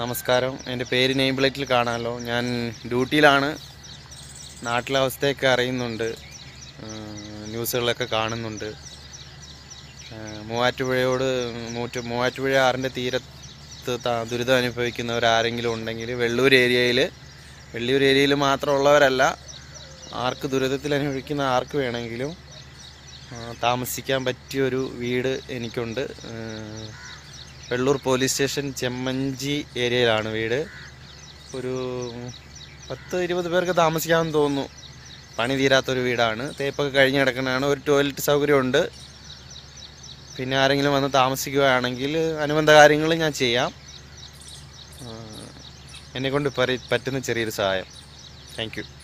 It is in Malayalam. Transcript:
നമസ്കാരം. എൻ്റെ പേര് നെയിം പ്ലേറ്റിൽ കാണാമല്ലോ. ഞാൻ ഡ്യൂട്ടിയിലാണ്. നാട്ടിലെ അവസ്ഥയൊക്കെ അറിയുന്നുണ്ട്, ന്യൂസുകളിലൊക്കെ കാണുന്നുണ്ട്. മൂവാറ്റുപുഴ ആറിൻ്റെ തീരത്ത് ദുരിതം അനുഭവിക്കുന്നവരാരെങ്കിലും ഉണ്ടെങ്കിൽ, വെള്ളൂർ ഏരിയയിൽ മാത്രമുള്ളവരല്ല, ആർക്ക് ദുരിതത്തിൽ അനുഭവിക്കുന്ന ആർക്ക് വേണമെങ്കിലും താമസിക്കാൻ പറ്റിയൊരു വീട് എനിക്കുണ്ട്. വെള്ളൂർ പോലീസ് സ്റ്റേഷൻ ചെമ്മഞ്ചി ഏരിയയിലാണ് വീട്. ഒരു 10-20 പേർക്ക് താമസിക്കാമെന്ന് തോന്നുന്നു. പണി തീരാത്തൊരു വീടാണ്, തേപ്പൊക്കെ കഴിഞ്ഞ് കിടക്കുന്നതാണ്. ഒരു ടോയ്ലറ്റ് സൗകര്യമുണ്ട്. പിന്നെ ആരെങ്കിലും വന്ന് താമസിക്കുകയാണെങ്കിൽ അനുബന്ധ കാര്യങ്ങൾ ഞാൻ ചെയ്യാം. എന്നെക്കൊണ്ട് പറ്റുന്ന ചെറിയൊരു സഹായം. Thank U.